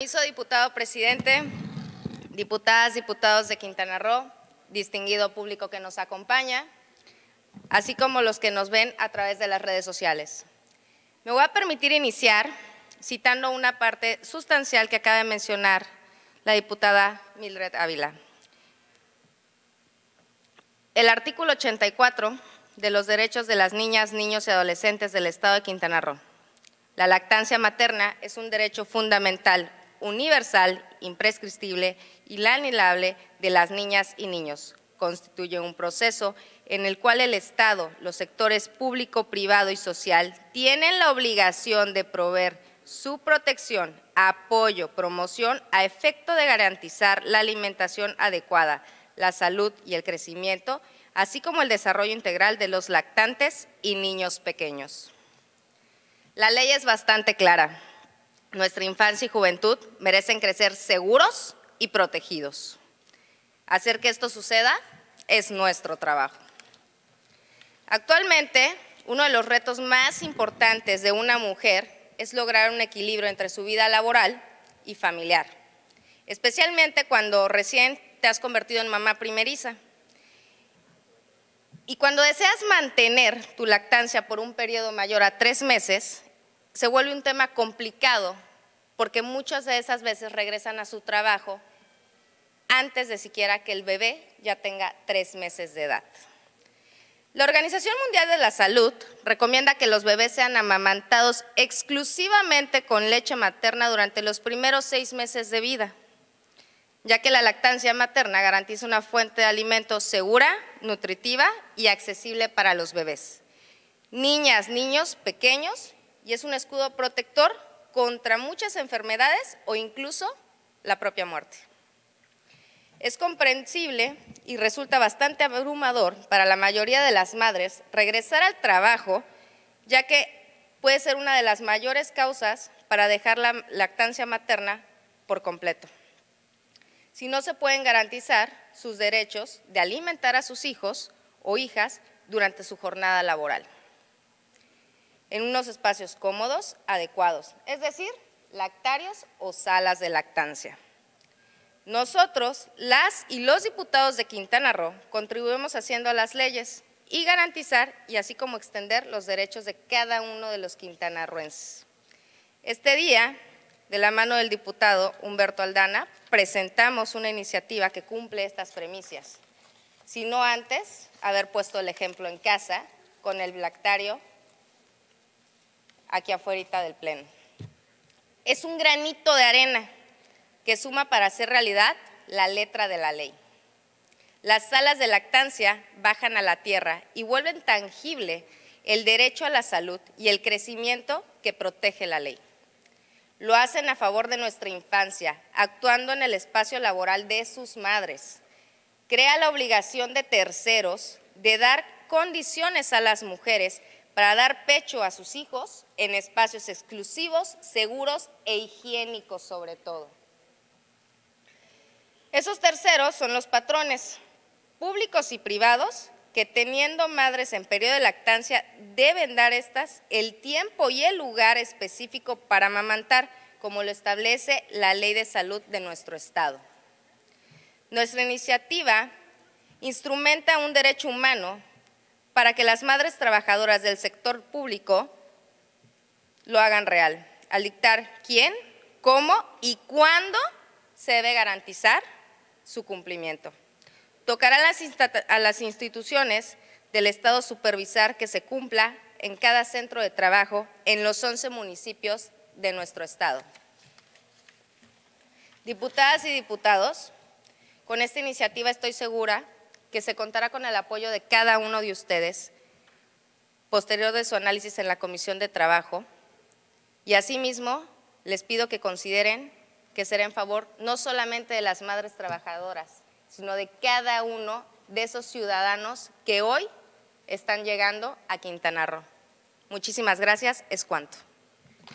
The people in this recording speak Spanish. Permiso, diputado presidente, diputadas, diputados de Quintana Roo, distinguido público que nos acompaña, así como los que nos ven a través de las redes sociales. Me voy a permitir iniciar citando una parte sustancial que acaba de mencionar la diputada Mildred Ávila. El artículo 84 de los derechos de las niñas, niños y adolescentes del Estado de Quintana Roo. La lactancia materna es un derecho fundamental, universal, imprescriptible, inalienable de las niñas y niños. Constituye un proceso en el cual el Estado, los sectores público, privado y social tienen la obligación de proveer su protección, apoyo, promoción a efecto de garantizar la alimentación adecuada, la salud y el crecimiento, así como el desarrollo integral de los lactantes y niños pequeños. La ley es bastante clara. Nuestra infancia y juventud merecen crecer seguros y protegidos. Hacer que esto suceda es nuestro trabajo. Actualmente, uno de los retos más importantes de una mujer es lograr un equilibrio entre su vida laboral y familiar, especialmente cuando recién te has convertido en mamá primeriza. Y cuando deseas mantener tu lactancia por un periodo mayor a 3 meses, se vuelve un tema complicado porque muchas de esas veces regresan a su trabajo antes de siquiera que el bebé ya tenga 3 meses de edad. La Organización Mundial de la Salud recomienda que los bebés sean amamantados exclusivamente con leche materna durante los primeros 6 meses de vida, ya que la lactancia materna garantiza una fuente de alimento segura, nutritiva y accesible para los bebés, niñas, niños pequeños, y es un escudo protector contra muchas enfermedades o incluso la propia muerte. Es comprensible y resulta bastante abrumador para la mayoría de las madres regresar al trabajo, ya que puede ser una de las mayores causas para dejar la lactancia materna por completo. Si no se pueden garantizar sus derechos de alimentar a sus hijos o hijas durante su jornada laboral, en unos espacios cómodos, adecuados, es decir, lactarios o salas de lactancia. Nosotros, las y los diputados de Quintana Roo, contribuimos haciendo las leyes y garantizar y así como extender los derechos de cada uno de los quintanarruenses. Este día, de la mano del diputado Humberto Aldana, presentamos una iniciativa que cumple estas premisas, si no antes haber puesto el ejemplo en casa con el lactario aquí afuera del Pleno. Es un granito de arena que suma para hacer realidad la letra de la ley. Las salas de lactancia bajan a la tierra y vuelven tangible el derecho a la salud y el crecimiento que protege la ley. Lo hacen a favor de nuestra infancia, actuando en el espacio laboral de sus madres. Crea la obligación de terceros de dar condiciones a las mujeres para dar pecho a sus hijos en espacios exclusivos, seguros e higiénicos sobre todo. Esos terceros son los patrones, públicos y privados, que teniendo madres en periodo de lactancia deben dar estas el tiempo y el lugar específico para amamantar, como lo establece la Ley de Salud de nuestro Estado. Nuestra iniciativa instrumenta un derecho humano para que las madres trabajadoras del sector público lo hagan real, al dictar quién, cómo y cuándo se debe garantizar su cumplimiento. Tocará a las instituciones del Estado supervisar que se cumpla en cada centro de trabajo en los 11 municipios de nuestro Estado. Diputadas y diputados, con esta iniciativa estoy segura que se contará con el apoyo de cada uno de ustedes, posterior de su análisis en la Comisión de Trabajo, y asimismo les pido que consideren que será en favor no solamente de las madres trabajadoras, sino de cada uno de esos ciudadanos que hoy están llegando a Quintana Roo. Muchísimas gracias, es cuanto.